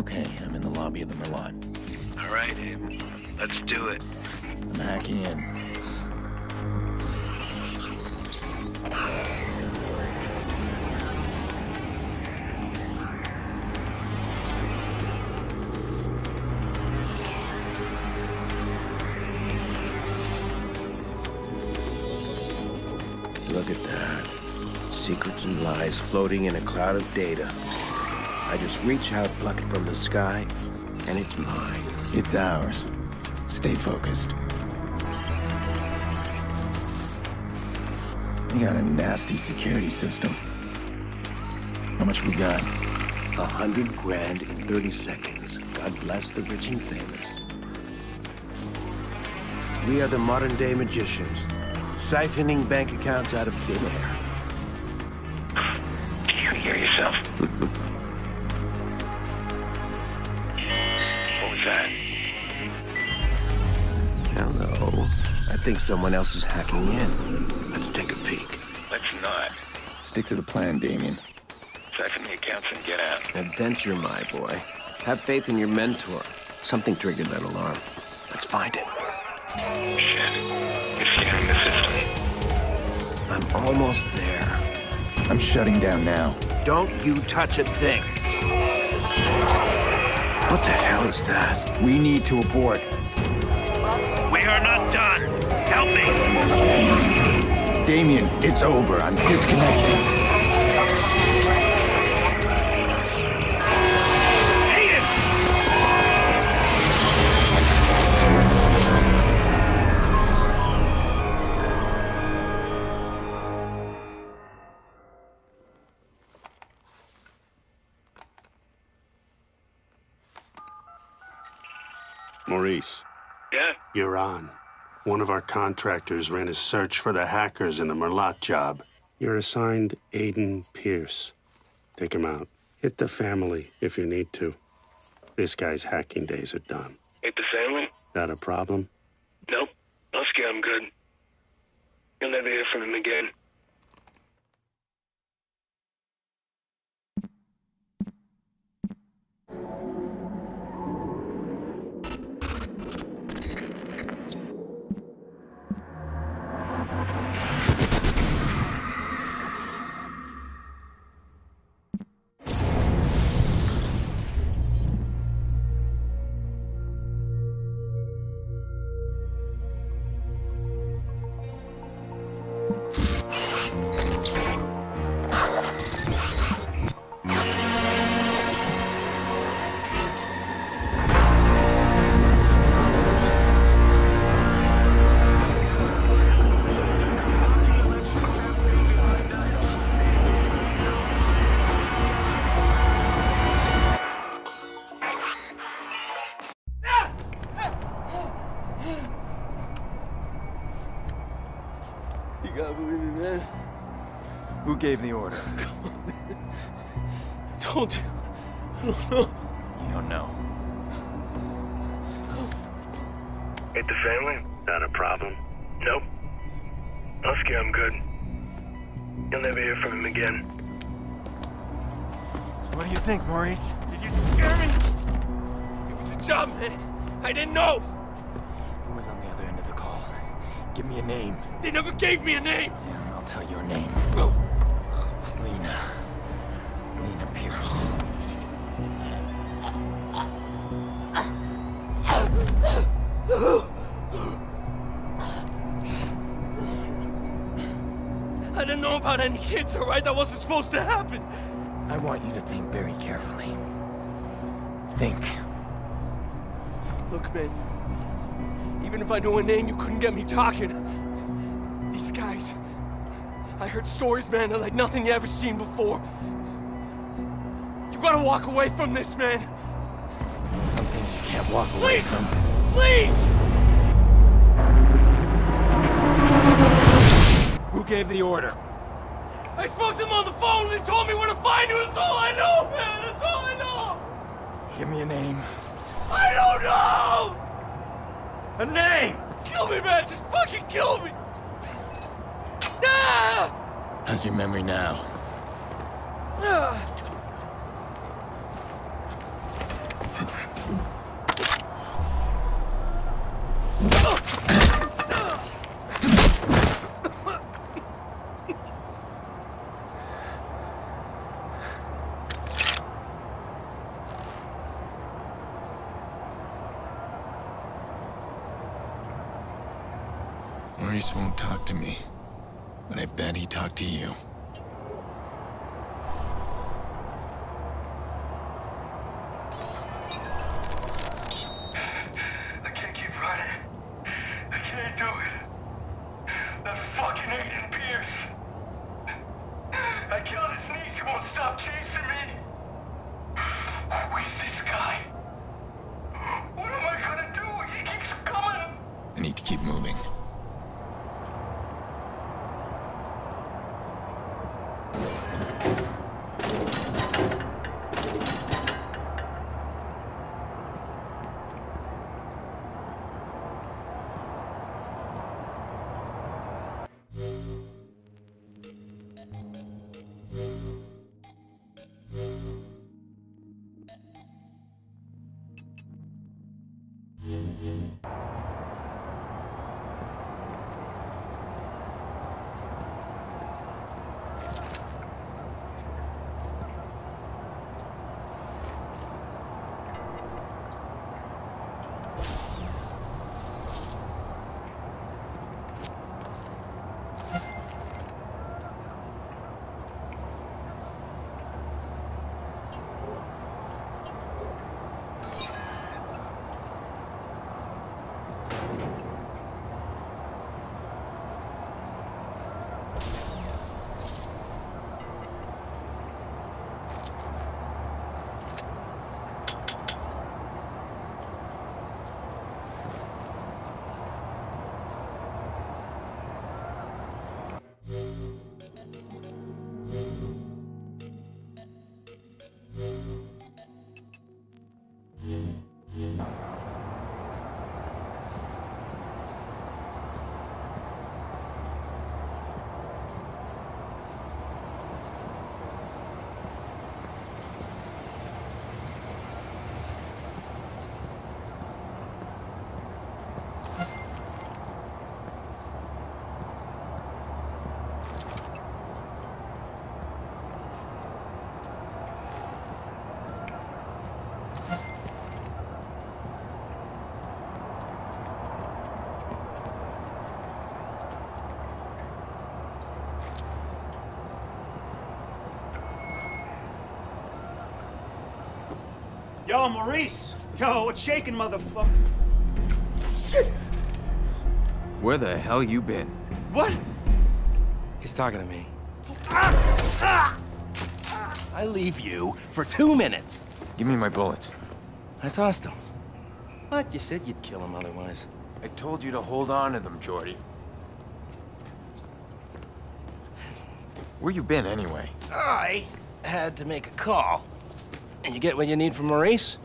Okay, I'm in the lobby of the Merlot. All right, Aiden. Let's do it. I'm hacking in. Look at that. Secrets and lies floating in a cloud of data. I just reach out, pluck it from the sky, and it's mine. It's ours. Stay focused. We got a nasty security system. How much we got? $100 grand in 30 seconds. God bless the rich and famous. We are the modern-day magicians. Siphoning bank accounts out of thin air. Do you hear yourself? What was that? Hello. I think someone else is hacking in. Let's take a peek. Let's not. Stick to the plan, Damien. Siphon the accounts and get out. Adventure, my boy. Have faith in your mentor. Something triggered that alarm. Let's find it. Shit. It's scanning the system. I'm almost there. I'm shutting down now. Don't you touch a thing. What the hell is that? We need to abort. We are not done. Help me. Damien, it's over. I'm disconnecting. Maurice. Yeah? You're on. One of our contractors ran a search for the hackers in the Merlot job. You're assigned Aiden Pierce. Take him out. Hit the family if you need to. This guy's hacking days are done. Hit the family? Not a problem? Nope. I'll scare him good. You'll never hear from him again. Gave the order. Come on, man. I told you. I don't know. You don't know. Hit the family? Not a problem. Nope. I'll scare him good. You'll never hear from him again. So what do you think, Maurice? Did you scare me? It was a job, man. I didn't know. Who was on the other end of the call? Give me a name. They never gave me a name. Yeah, I'll tell your name. Bro. Lena Pierce. I didn't know about any kids, all right? That wasn't supposed to happen. I want you to think very carefully. Think. Look, man. Even if I knew a name, you couldn't get me talking. These guys. I heard stories, man, they're like nothing you ever seen before. You gotta walk away from this, man. Some things you can't walk away from. Please! Who gave the order? I spoke to them on the phone, they told me where to find you, that's all I know, man, that's all I know! Give me a name. I don't know! A name! Kill me, man, just fucking kill me! How's your memory now? Maurice won't talk to me, but I bet he talked to you. I can't keep running. I can't do it. That fucking Aiden Pierce. I killed his niece. He won't stop chasing me. I wish this guy. What am I gonna do? He keeps coming. I need to keep moving. Yo, Maurice! Yo, what's shaking, motherfucker? Shit! Where the hell you been? What? He's talking to me. I leave you for 2 minutes. Give me my bullets. I tossed them. But you said you'd kill him otherwise. I told you to hold on to them, Jordi. Where you been, anyway? I had to make a call. And you get what you need from Maurice?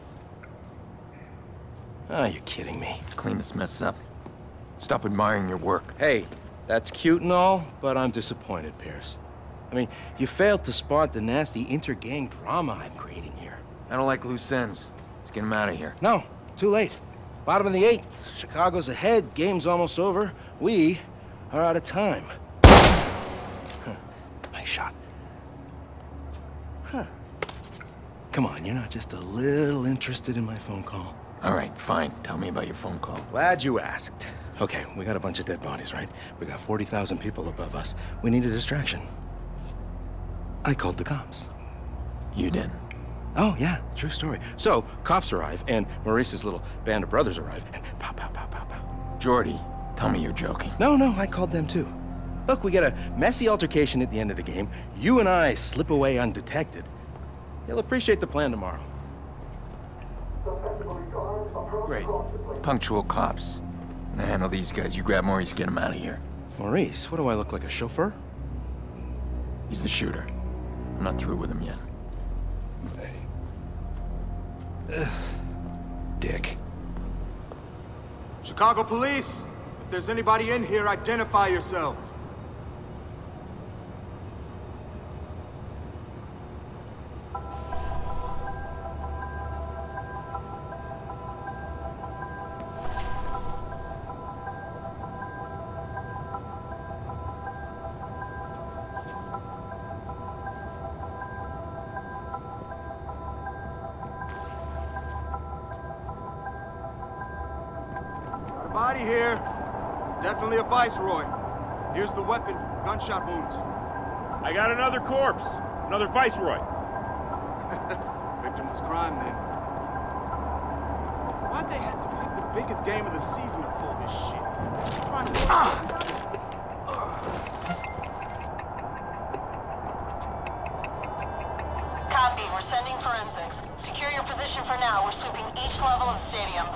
Oh, you're kidding me. Let's clean this mess up. Stop admiring your work. Hey, that's cute and all, but I'm disappointed, Pierce. I mean, you failed to spot the nasty inter-gang drama I'm creating here. I don't like loose ends. Let's get him out of here. No, too late. Bottom of the 8th. Chicago's ahead. Game's almost over. We are out of time. Huh. Nice shot. Huh. Come on, you're not just a little interested in my phone call? All right, fine. Tell me about your phone call. Glad you asked. Okay, we got a bunch of dead bodies, right? We got 40,000 people above us. We need a distraction. I called the cops. You did? Oh, yeah, true story. So, cops arrive, and Maurice's little band of brothers arrive, and pow, pow, pow, pow, pow. Jordi, tell me you're joking. No, I called them too. Look, we get a messy altercation at the end of the game. You and I slip away undetected. You'll appreciate the plan tomorrow. Great. Punctual cops. When I handle these guys, you grab Maurice, get him out of here. Maurice? What do I look like, a chauffeur? He's the shooter. I'm not through with him yet. Hey. Dick. Chicago police! If there's anybody in here, identify yourselves. Body here. Definitely a viceroy. Here's the weapon. Gunshot wounds. I got another corpse. Another viceroy. Victimless crime, then. Why'd they have to pick the biggest game of the season to pull this shit? They're trying to... Copy. We're sending forensics. Secure your position for now. We're sweeping each level of the stadium.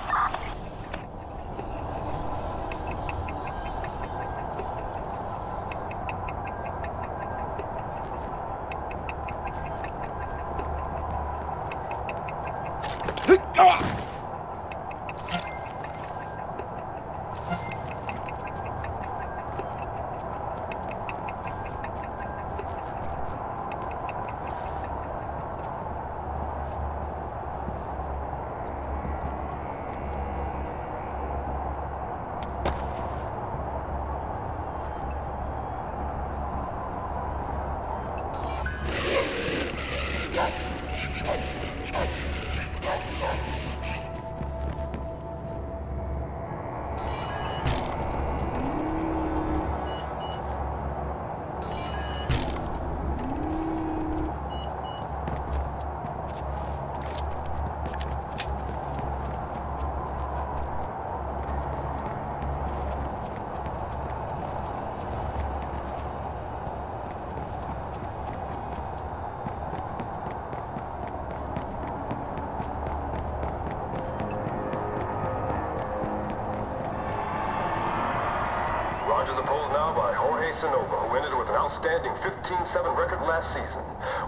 Who ended with an outstanding 15-7 record last season.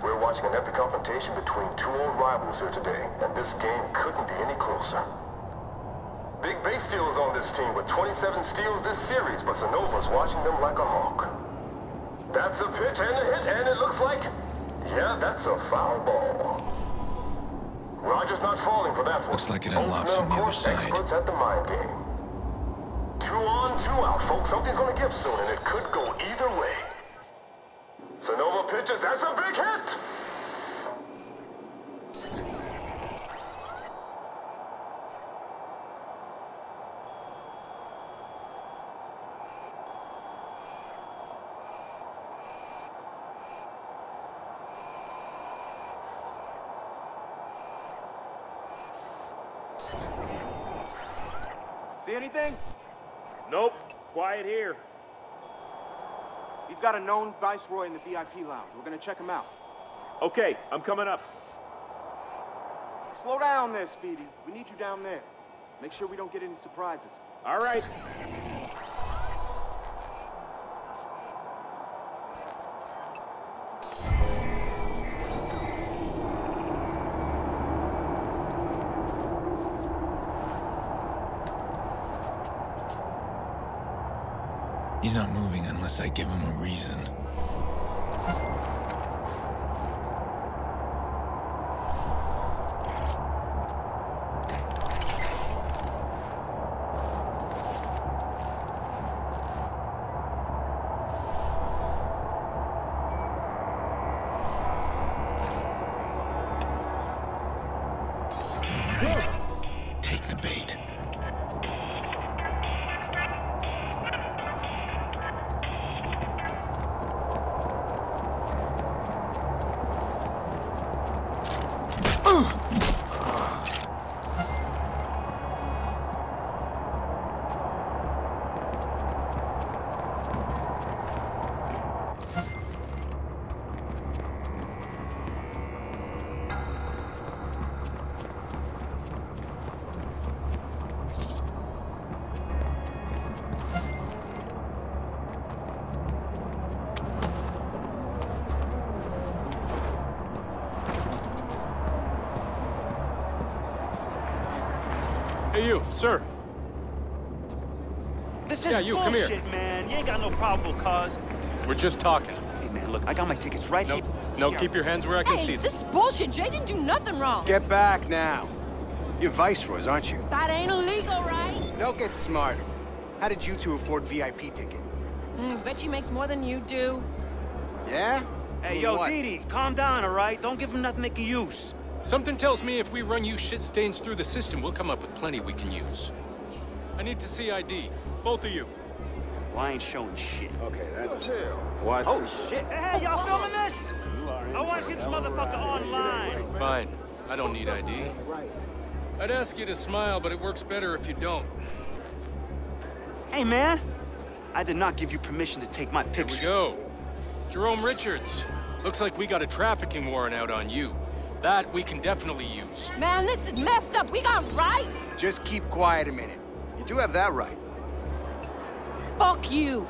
We're watching an epic confrontation between two old rivals here today, and this game couldn't be any closer. Big base steal is on this team with 27 steals this series, but Sanova's watching them like a hawk. That's a pitch and a hit, and it looks like... yeah, that's a foul ball. Roger's not falling for that one. Looks like it unlocks from the other side. Experts at the mind game. Two on, two out, folks. Something's gonna give soon, and it could go either way. Sanova pitches. That's a big hit! See anything? Nope. Quiet here. We've got a known viceroy in the VIP lounge. We're gonna check him out. Okay, I'm coming up. Slow down there, Speedy. We need you down there. Make sure we don't get any surprises. All right. He's not moving unless I give him a reason. Sir. This is bullshit, come here. Man. You ain't got no probable cause. We're just talking. Hey, man, look, I got my tickets right here. No, keep your hands where I can see them. This is bullshit. Jay didn't do nothing wrong. Get back now. You're viceroys, aren't you? That ain't illegal, right? Don't get smarter. How did you two afford VIP ticket? Bet she makes more than you do. Yeah? Hey, yo, Didi, calm down, all right? Don't give him nothing to make use. Something tells me if we run you shit stains through the system, we'll come up with plenty we can use. I need to see ID. Both of you. Well, I ain't showing shit. Okay, that's... What? Holy shit. Hey, y'all filming this? I want to see this motherfucker online. Fine. I don't need ID. I'd ask you to smile, but it works better if you don't. Hey, man. I did not give you permission to take my picture. Here we go. Jerome Richards. Looks like we got a trafficking warrant out on you. That we can definitely use. Man, this is messed up. We got right. Just keep quiet a minute. You do have that right. Fuck you.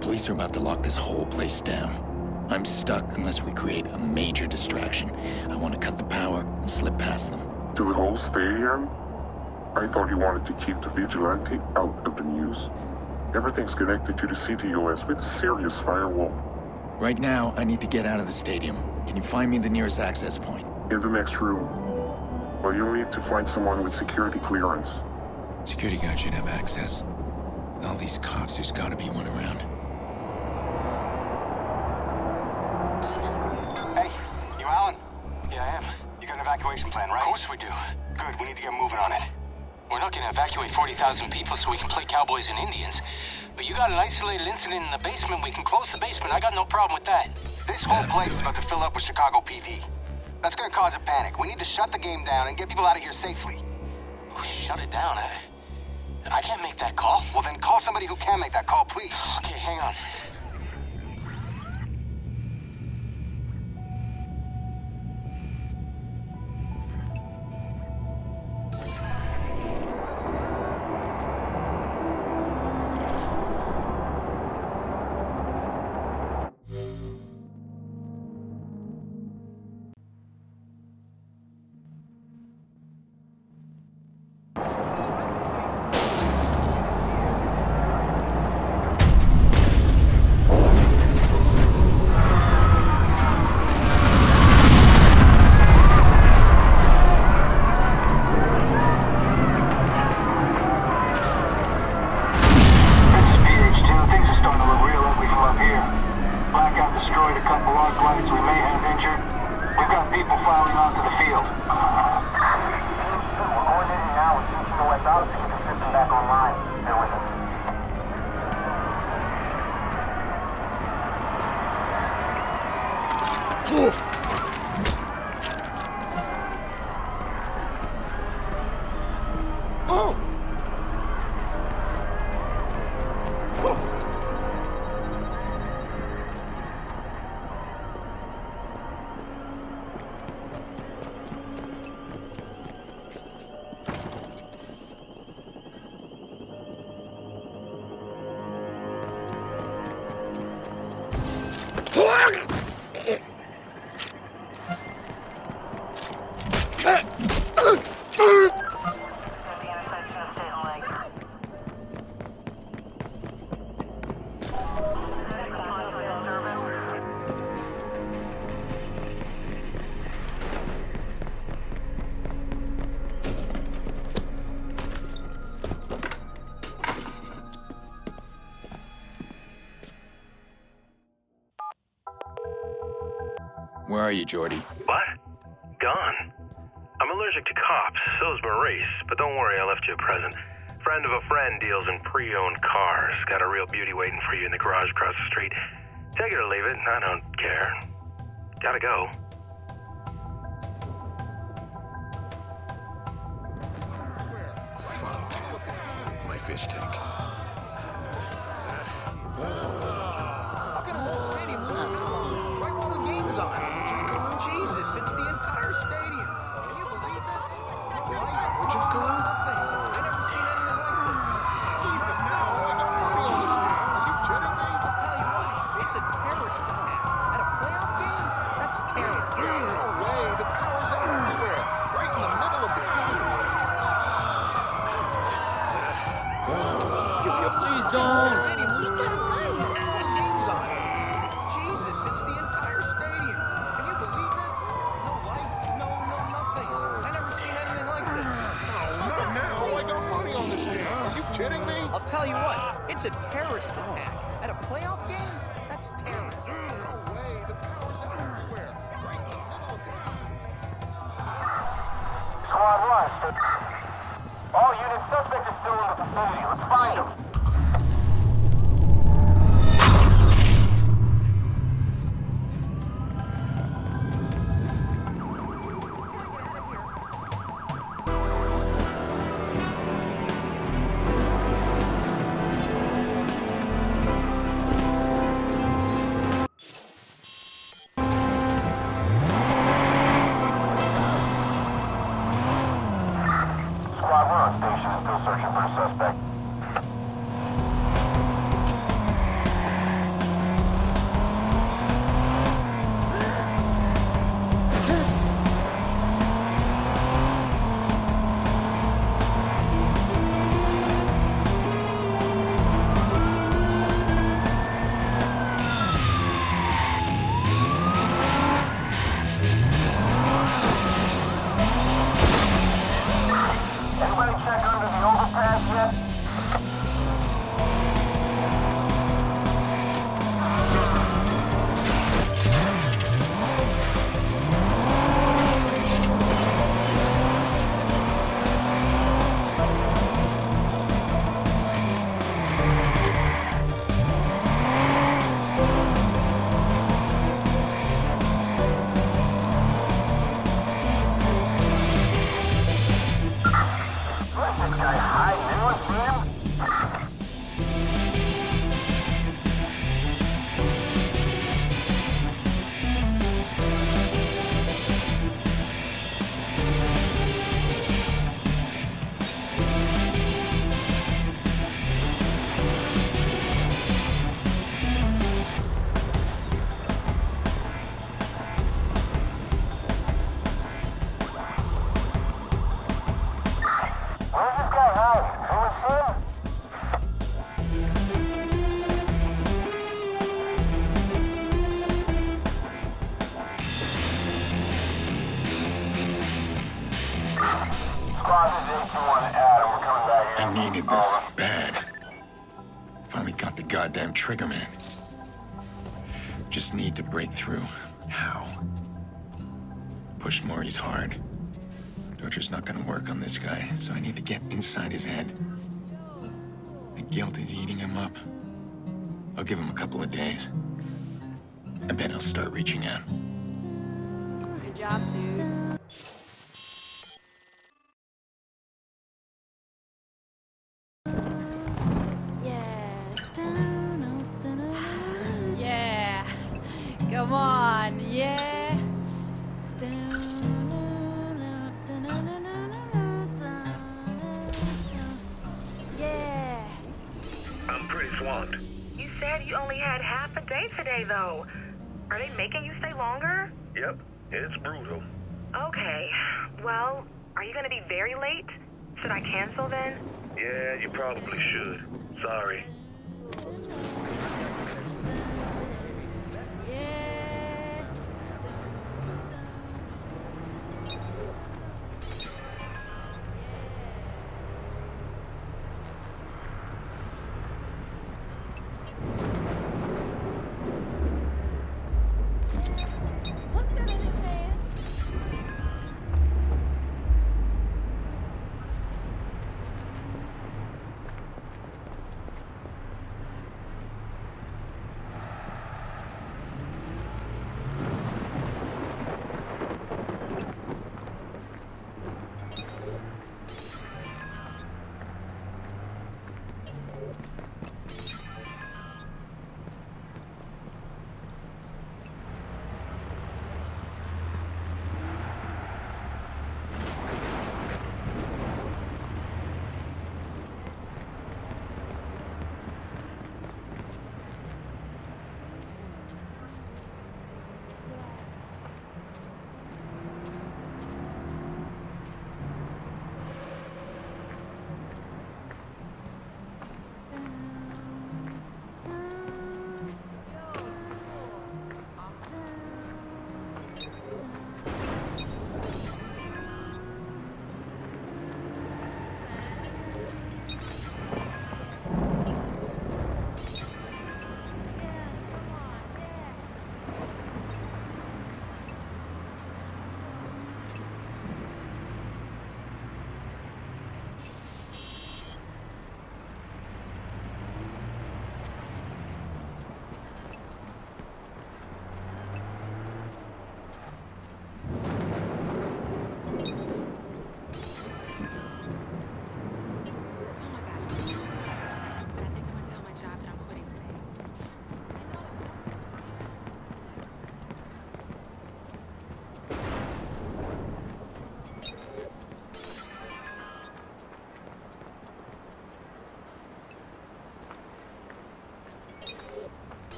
Police are about to lock this whole place down. I'm stuck unless we create a major distraction. I want to cut the power and slip past them. To the whole stadium? I thought you wanted to keep the vigilante out of the news. Everything's connected to the CTOS with a serious firewall. Right now, I need to get out of the stadium. Can you find me the nearest access point? In the next room. Well, you'll need to find someone with security clearance. Security guard should have access. All these cops, there's gotta be one around. Plan, right? Of course we do. Good, we need to get moving on it. We're not gonna evacuate 40,000 people so we can play cowboys and Indians. But you got an isolated incident in the basement, we can close the basement. I got no problem with that. This whole place is about to fill up with Chicago PD. That's gonna cause a panic. We need to shut the game down and get people out of here safely. Oh, shut it down, huh? I can't make that call. Well, then call somebody who can make that call, please. Okay, hang on. Where are you, Jordi? What? Gone. I'm allergic to cops, so's Maurice, but don't worry, I left you a present. Friend of a friend deals in pre-owned cars. Got a real beauty waiting for you in the garage across the street. Take it or leave it, I don't care. Gotta go. My fish tank. Look at the whole stadium, look. Right where all the games are. Jesus, it's the entire stadium. Can you believe this? We're just going on nothing. I've never seen anything like this. Jesus, now I got money on this. Are you kidding me? I'll tell you, holy shit, it's a terrorist attack. At a playoff game? That's terrorist. No way. The power's out everywhere. Right in the middle of the game. Triggerman. Just need to break through. How? Push Maurice hard. Torture's not gonna work on this guy, so I need to get inside his head. The guilt is eating him up. I'll give him a couple of days. I bet I'll start reaching out. Good job, dude.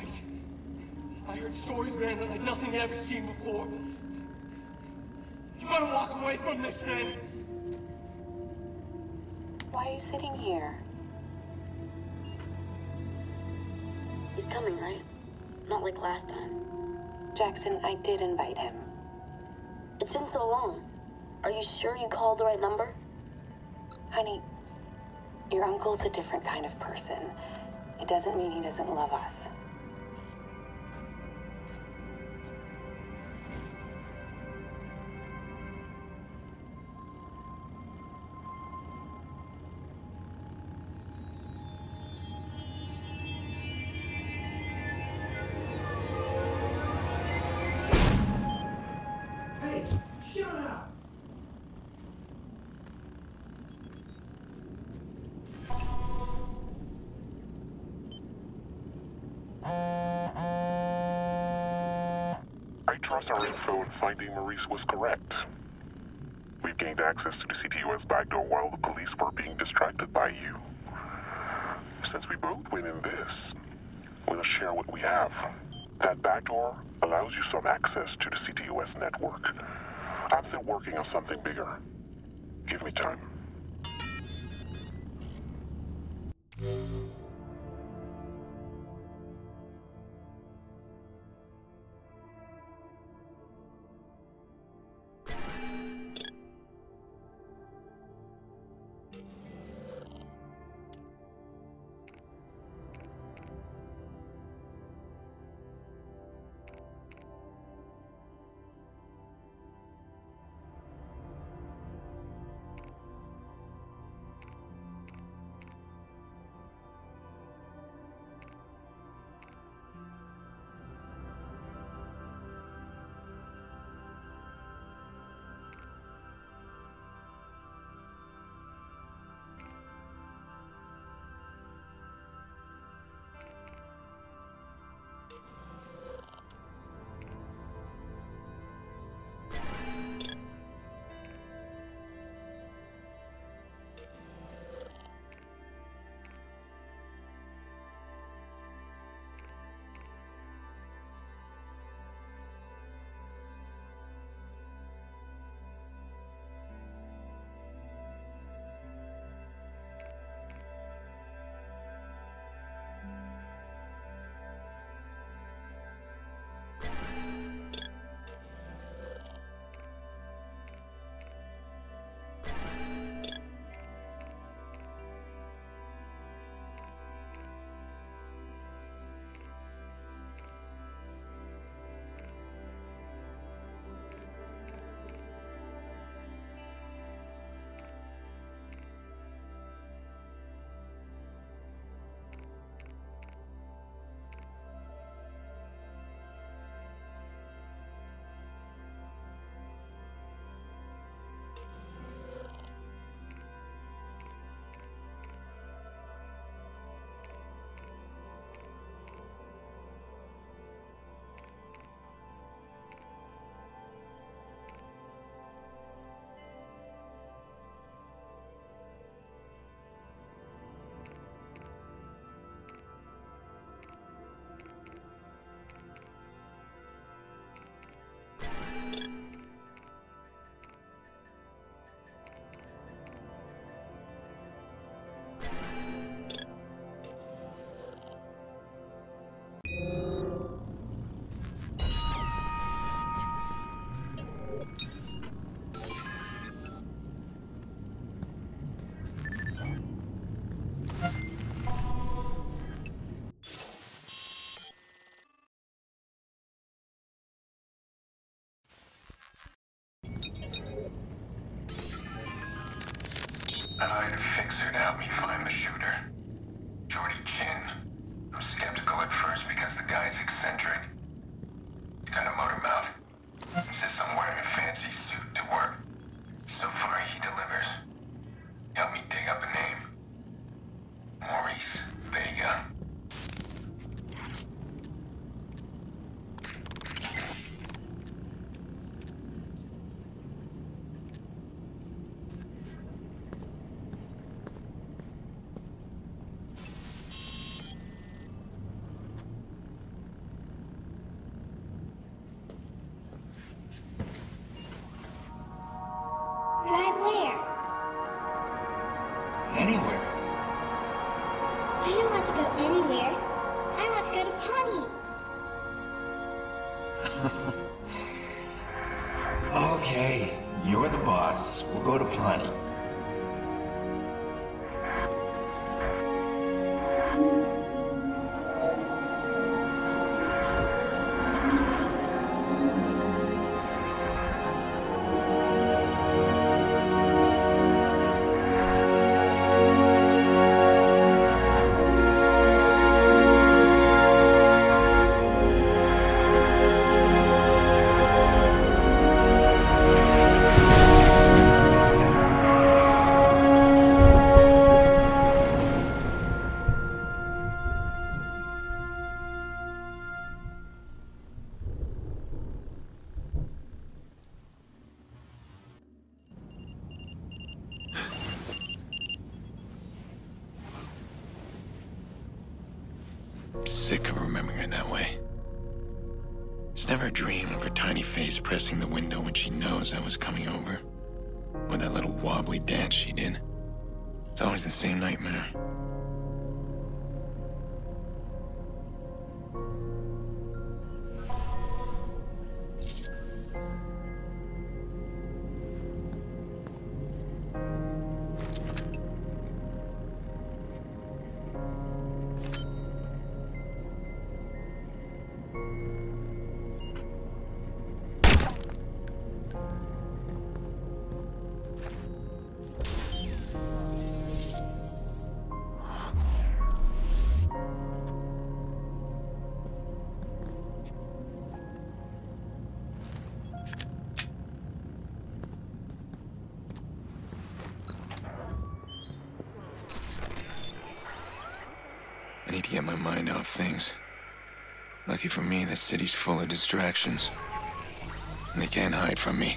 guys. I heard stories, man, that like nothing I'd ever seen before. You gotta walk away from this, man. Why are you sitting here? He's coming, right? Not like last time. Jackson, I did invite him. It's been so long. Are you sure you called the right number? Honey, your uncle's a different kind of person. It doesn't mean he doesn't love us. Our info in finding Maurice was correct. We've gained access to the CTOS backdoor while the police were being distracted by you. Since we both win in this, we'll share what we have. That backdoor allows you some access to the CTOS network. I'm still working on something bigger. Give me time. I need a fixer to help me find the shooter. Jordi Chin. I'm skeptical at first because the guy's eccentric. He's got a motor mouth. He says I'm wearing a fancy suit to work. So far he delivers. Help me dig up a name. Maurice Vega. Drive where? Anywhere. I don't want to go anywhere. I want to go to Pawnee. Okay, you're the boss. We'll go to Pawnee. Pressing the window when she knows I was coming over. Or that little wobbly dance she did. It's always the same nightmare. Get my mind off things. Lucky for me, the city's full of distractions. And they can't hide from me.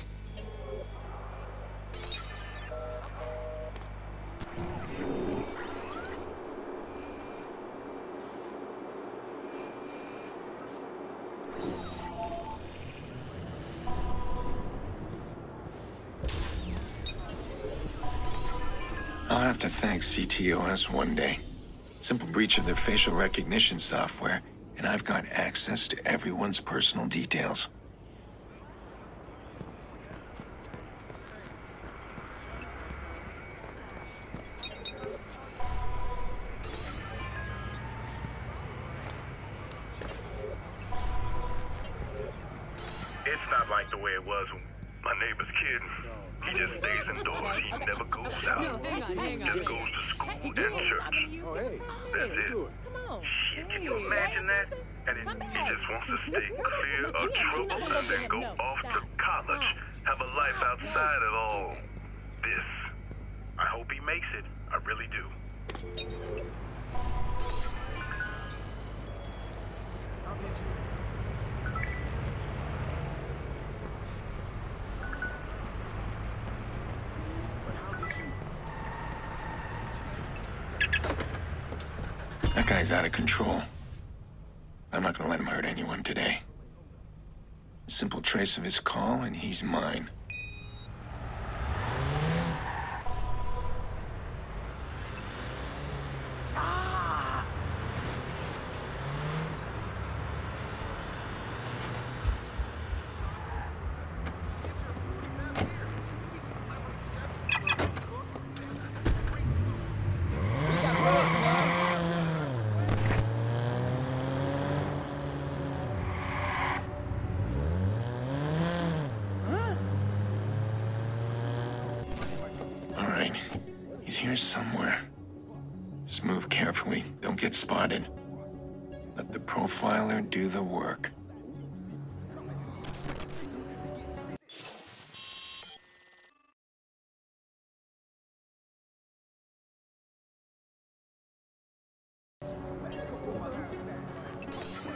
I'll have to thank CTOS one day. Simple breach of their facial recognition software, and I've got access to everyone's personal details. It's not like the way it was when my neighbor's kid. He just stays indoors. He never goes out. No, hang on. Just goes to school and church. Oh, hey. That's it. Come on. Shit, can you imagine that? And he just wants to stay clear of trouble and then go off to college. Have a life outside of all this. I hope he makes it. I really do. I'll get you. That guy's out of control. I'm not gonna let him hurt anyone today. A simple trace of his call, and he's mine. He's here somewhere. Just move carefully, don't get spotted. Let the profiler do the work.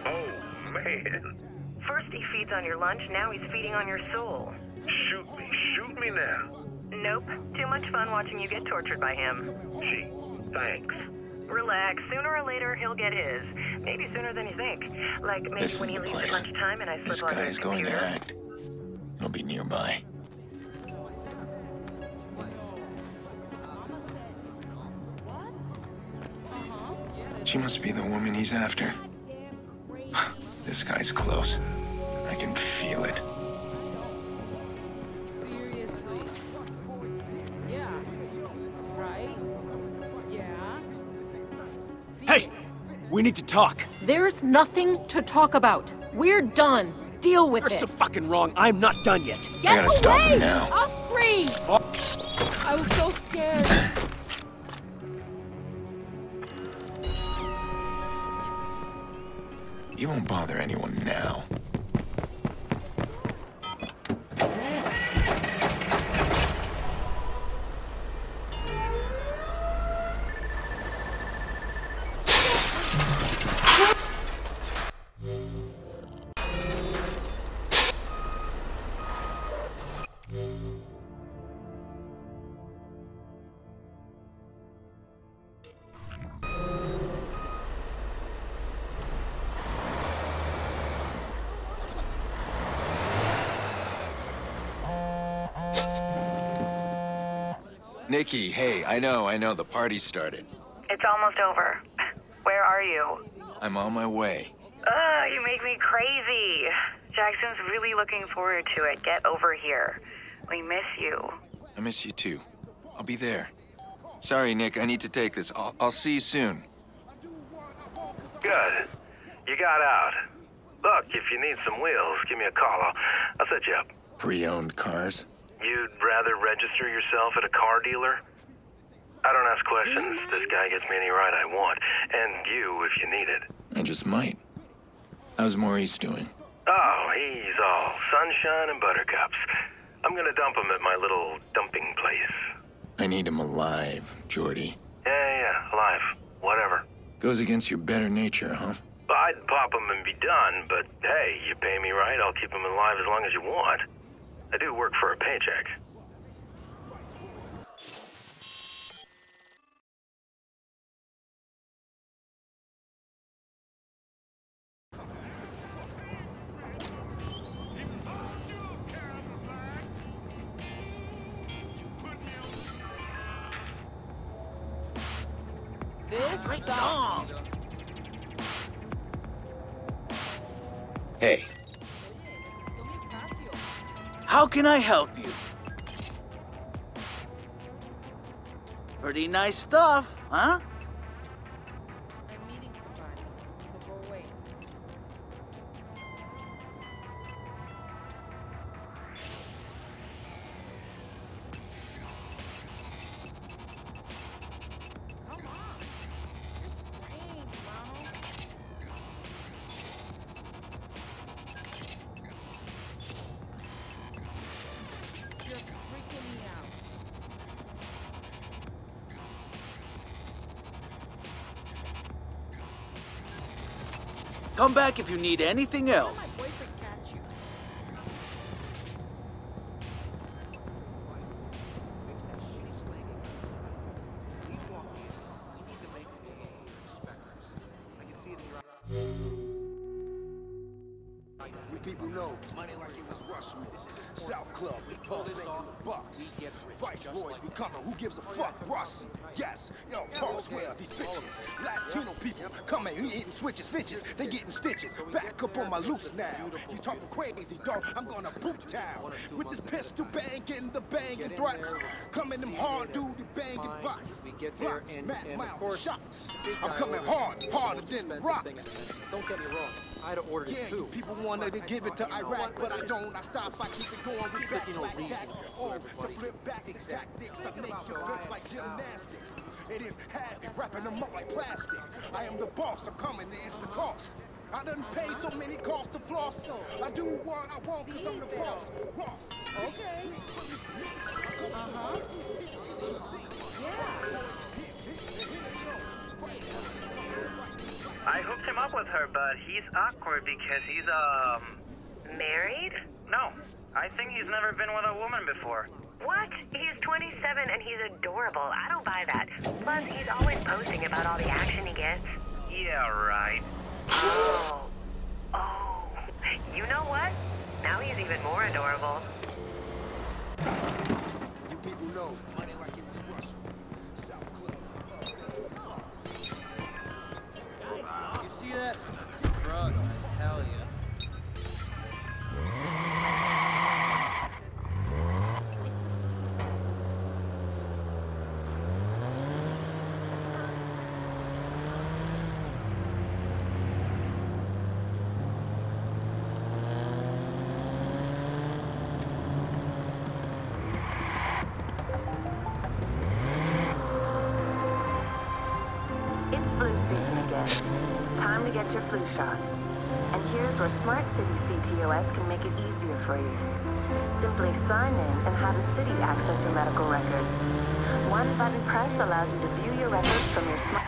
Oh, man. First he feeds on your lunch, now he's feeding on your soul. Shoot me now. Nope. Too much fun watching you get tortured by him. Gee, thanks. Relax. Sooner or later, he'll get his. Maybe sooner than you think. Like maybe when he leaves at lunchtime and I slip on his computer. This guy is going to act. He'll be nearby. She must be the woman he's after. This guy's close. I can feel it. Hey! We need to talk. There's nothing to talk about. We're done. Deal with it. You're so fucking wrong. I'm not done yet. Get away! I gotta stop him now. I'll scream! Oh. I was so scared. You won't bother anyone now. Nikki, hey, I know, the party started. It's almost over. Where are you? I'm on my way. Ugh, you make me crazy. Jackson's really looking forward to it. Get over here. We miss you. I miss you too. I'll be there. Sorry, Nick, I need to take this. I'll see you soon. Good. You got out. Look, if you need some wheels, give me a call. I'll set you up. Pre-owned cars? You'd rather register yourself at a car dealer? I don't ask questions. This guy gets me any ride I want. And you, if you need it. I just might. How's Maurice doing? Oh, he's all sunshine and buttercups. I'm gonna dump him at my little dumping place. I need him alive, Jordi. Yeah, alive. Whatever. Goes against your better nature, huh? I'd pop him and be done, but hey, you pay me right, I'll keep him alive as long as you want. I do work for a paycheck. This song. Hey. How can I help you? Pretty nice stuff, huh? I'm meeting somebody, so go away. Come on. You're strange, Mama. Come back if you need anything else. You people know money like it was Rushmore. South Club, we pull this in the box. Viceroys, we cover. Who gives a fuck, Rossi? Yes, yo, Paul Square, these bitches. Latino people coming, you eating switches, bitches. They getting stitches. Back up on my loops now. You talking crazy, dog? I'm gonna boot town with this pistol bang, getting the banging threats. Coming them hard, dude, the banging box. Blocks, mad mouth shots. I'm coming hard, harder than the rocks. Don't get me wrong. I'd have ordered it too. People wanted to give it to Iraq, but I don't. I stop. I keep it going. We back like that. Or the flip back the tactics. I make you look like gymnastics. It is habit wrapping them up like plastic. I am the boss. I'm coming. There's the cost. I done paid so many costs to floss. I do what I want because I'm the boss. Okay. I hooked him up with her, but he's awkward because he's, married? No. I think he's never been with a woman before. What? He's 27 and he's adorable. I don't buy that. Plus, he's always posting about all the action he gets. Yeah, right. Oh. You know what? Now he's even more adorable. You people know money like it was Russian. South Club. get your flu shot. And here's where Smart City CTOS can make it easier for you. Simply sign in and have the city access your medical records. One button press allows you to view your records from your smart...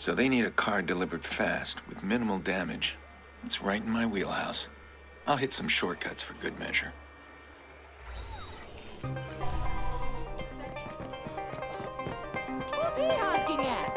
So they need a car delivered fast, with minimal damage. That's right in my wheelhouse. I'll hit some shortcuts for good measure. What's he honking at?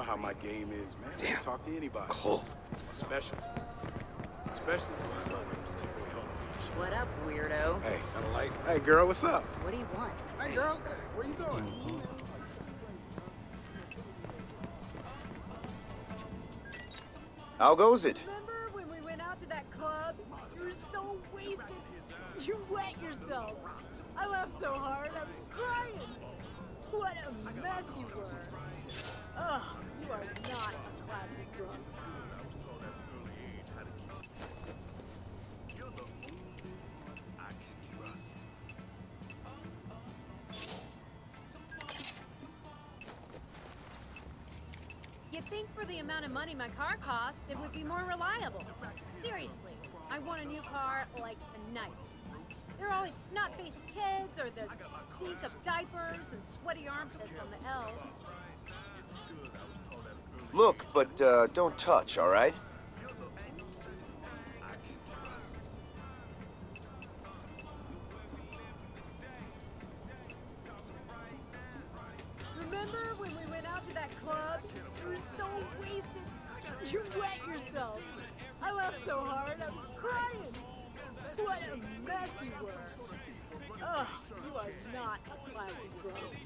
know how my game is, man. Damn. I can talk to anybody. Cold. It's my specialty. Especially when I love it. What up, weirdo? Hey, I'm like, hey, girl, what's up? What do you want? Hey, girl, where you going? Mm-hmm. How goes it? Remember when we went out to that club? You were so wasted. You wet yourself. I laughed so hard, I was crying. What a mess you were. Ugh, you are not a classic drunk. I think for the amount of money my car cost, it would be more reliable. Seriously, I want a new car like tonight. They're always snot-faced kids or the stink of diapers and sweaty armpits on the L. Look, but don't touch, all right? Remember when we went out to that club? You were so wasted. You wet yourself. I laughed so hard, I was crying. What a mess you were. Ugh, you are not a classic drunk.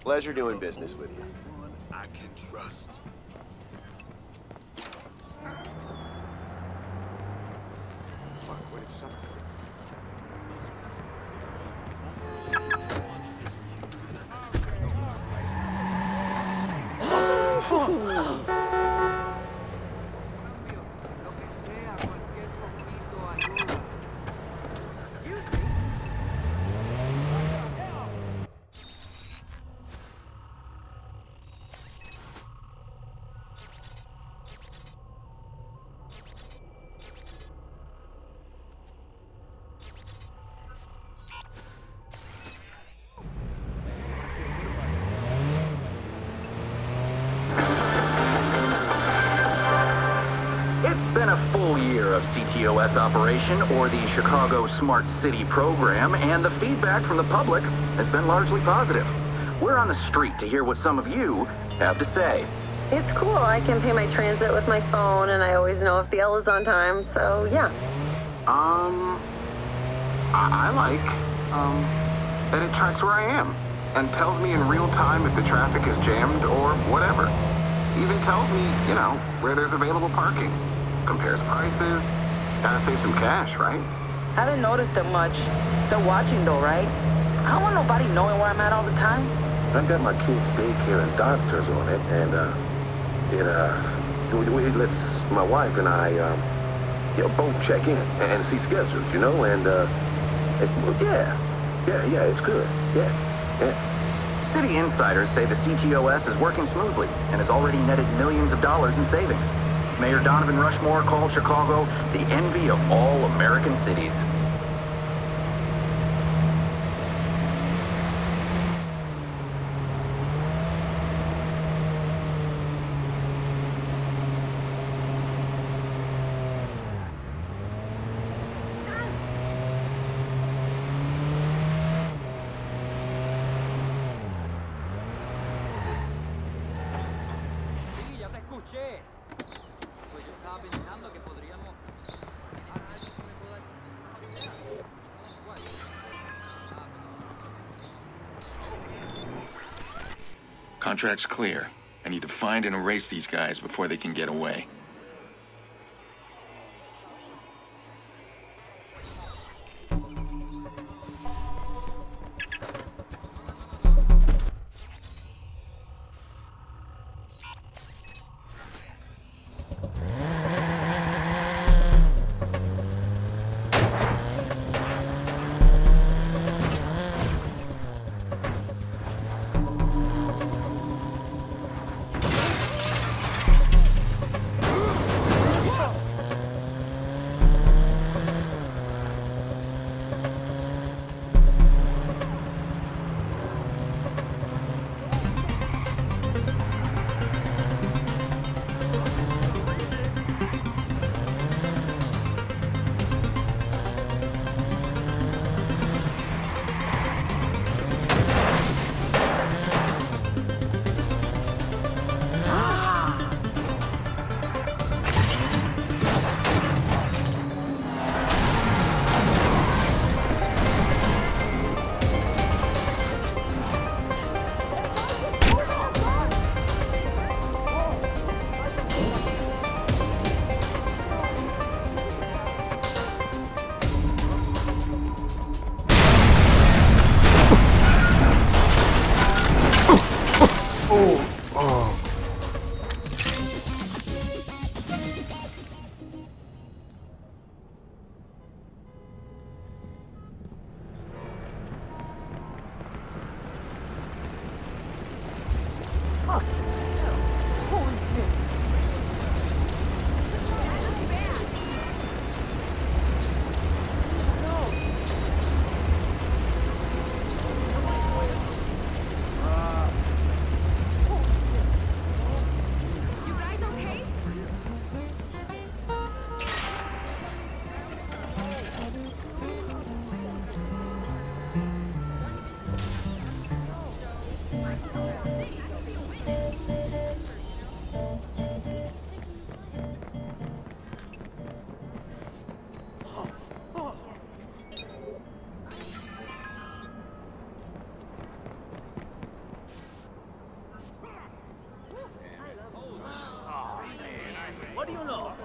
Pleasure doing business with you. I can trust. Fuck, what did something? Of CTOS operation or the Chicago Smart City program, and the feedback from the public has been largely positive. We're on the street to hear what some of you have to say. It's cool. I can pay my transit with my phone, and I always know if the L is on time, so yeah. I like that it tracks where I am and tells me in real time if the traffic is jammed or whatever. Even tells me, you know, where there's available parking. Compares prices. Gotta save some cash, right? I didn't notice that much. They're watching though, right? I don't want nobody knowing where I'm at all the time. I've got my kids' daycare and doctors on it, and we lets my wife and I you know, both check in and see schedules, you know, and yeah, it's good. Yeah. City insiders say the CTOS is working smoothly and has already netted millions of dollars in savings. Mayor Donovan Rushmore called Chicago the envy of all American cities. Contract's clear. I need to find and erase these guys before they can get away.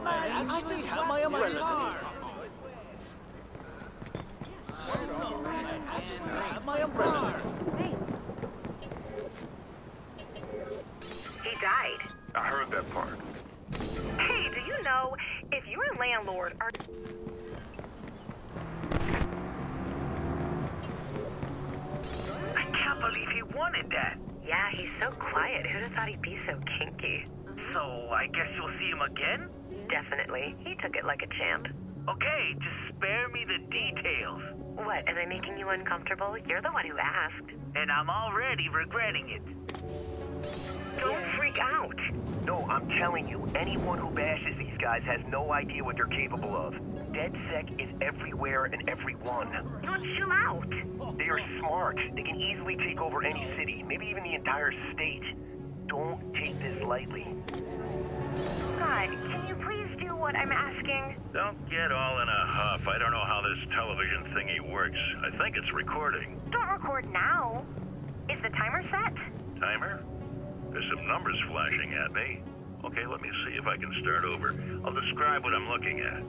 I just have my umbrella. He died. I heard that part. Hey, do you know, if you're a landlord, are... I can't believe he wanted that. Yeah, he's so quiet. Who'd have thought he'd be so kinky? So, I guess you'll see him again? Definitely. He took it like a champ. Okay, just spare me the details. What, am I making you uncomfortable? You're the one who asked. And I'm already regretting it. Don't freak out. No, I'm telling you, anyone who bashes these guys has no idea what they're capable of. DedSec is everywhere and everyone. Don't chill out. They are smart. They can easily take over any city, maybe even the entire state. Don't take this lightly. God, can you please do what I'm asking? Don't get all in a huff. I don't know how this television thingy works. I think it's recording. Don't record now. Is the timer set? Timer? There's some numbers flashing at me. Okay, let me see if I can start over. I'll describe what I'm looking at.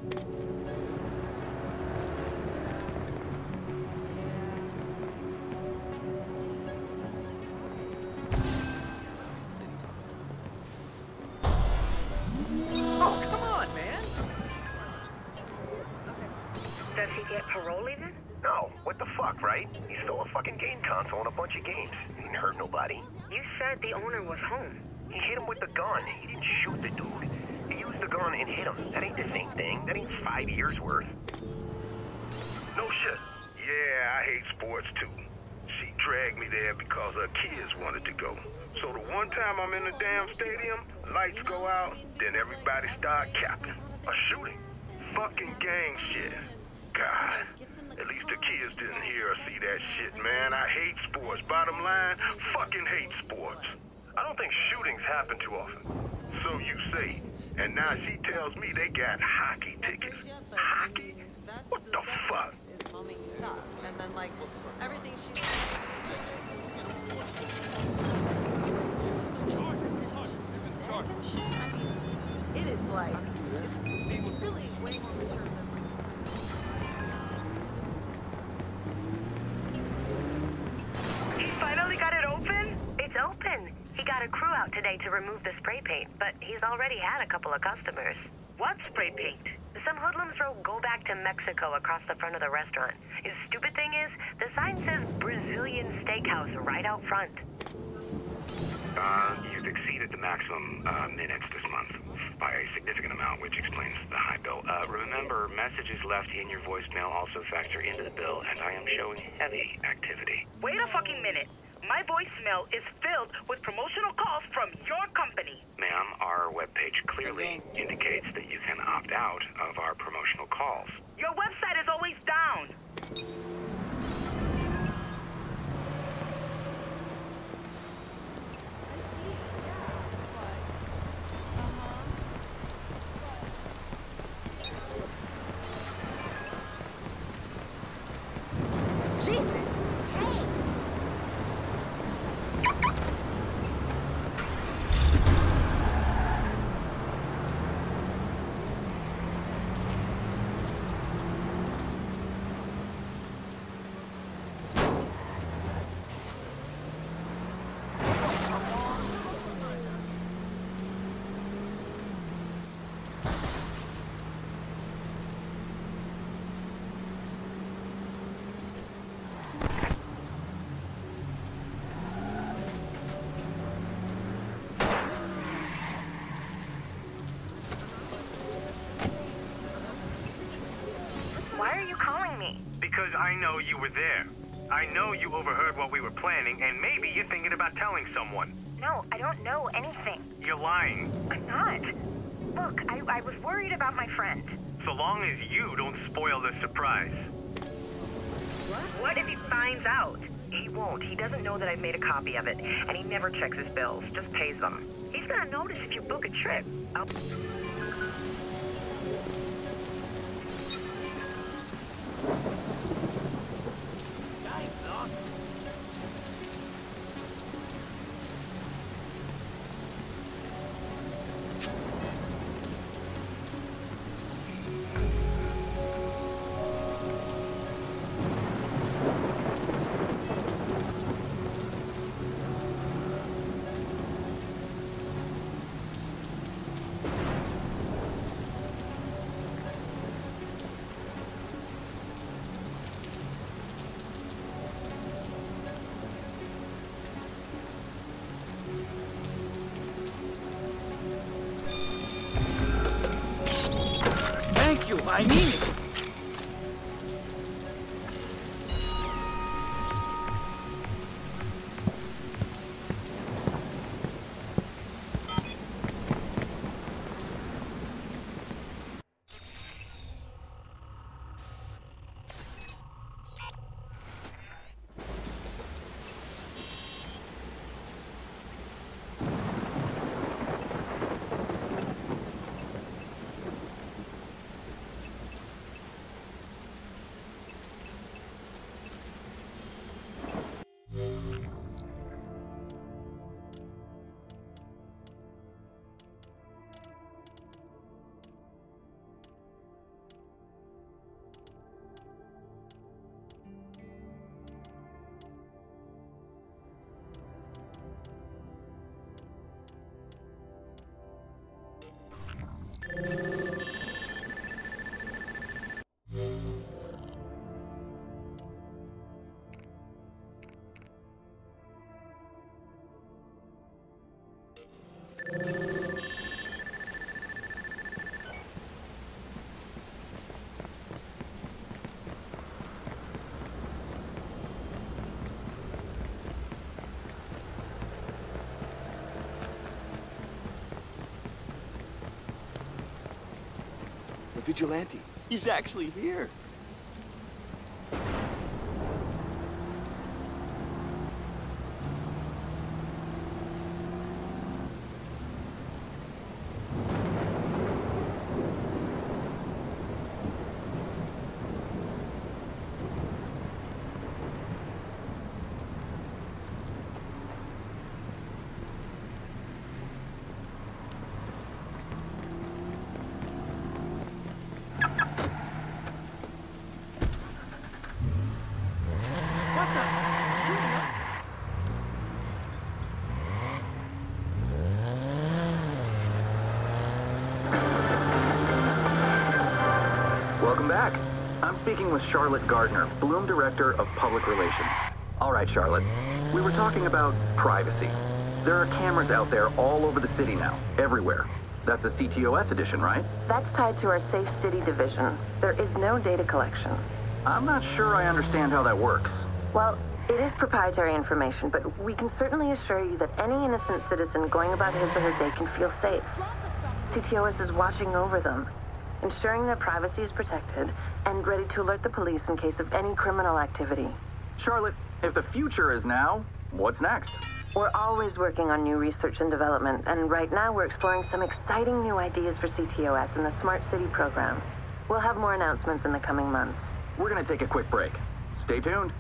He stole a fucking game console and a bunch of games. He didn't hurt nobody. You said the owner was home. He hit him with the gun. He didn't shoot the dude. He used the gun and hit him. That ain't the same thing. That ain't 5 years worth. No shit. Yeah, I hate sports too. She dragged me there because her kids wanted to go. So the one time I'm in the damn stadium, lights go out, then everybody start capping. A shooting. Fucking gang shit. God. At least the kids didn't hear or see that shit, man. I hate sports. Bottom line, fucking hate sports. I don't think shootings happen too often. So you say. And now she tells me they got hockey tickets. Hockey? What the fuck? And then, like, everything she's... It is like... It's really way more mature than... Open. He got a crew out today to remove the spray paint, but he's already had a couple of customers. What spray paint? Some hoodlums wrote "Go back to Mexico" across the front of the restaurant. His stupid thing is, the sign says Brazilian Steakhouse right out front. You've exceeded the maximum minutes this month by a significant amount, which explains the high bill. Remember, messages left in your voicemail also factor into the bill, and I am showing heavy activity. Wait a fucking minute. My voicemail is filled with promotional calls from your company. Ma'am, our webpage clearly indicates that you can opt out of our promotional calls. Your website is always down. Because I know you were there. I know you overheard what we were planning, and maybe you're thinking about telling someone. No, I don't know anything. You're lying. I'm not. Look, I was worried about my friend. So long as you don't spoil the surprise. What if he finds out? He won't. He doesn't know that I've made a copy of it, and he never checks his bills, just pays them. He's gonna notice if you book a trip. Thank you, I mean it. Vigilante. He's actually here. Speaking with Charlotte Gardner, Bloom Director of Public Relations. All right, Charlotte. We were talking about privacy. There are cameras out there all over the city now, everywhere. That's a CTOS edition, right? That's tied to our Safe City division. There is no data collection. I'm not sure I understand how that works. Well, it is proprietary information, but we can certainly assure you that any innocent citizen going about his or her day can feel safe. CTOS is watching over them, ensuring their privacy is protected and ready to alert the police in case of any criminal activity. Charlotte, if the future is now, what's next? We're always working on new research and development, and right now we're exploring some exciting new ideas for CTOS and the Smart City program. We'll have more announcements in the coming months. We're going to take a quick break. Stay tuned.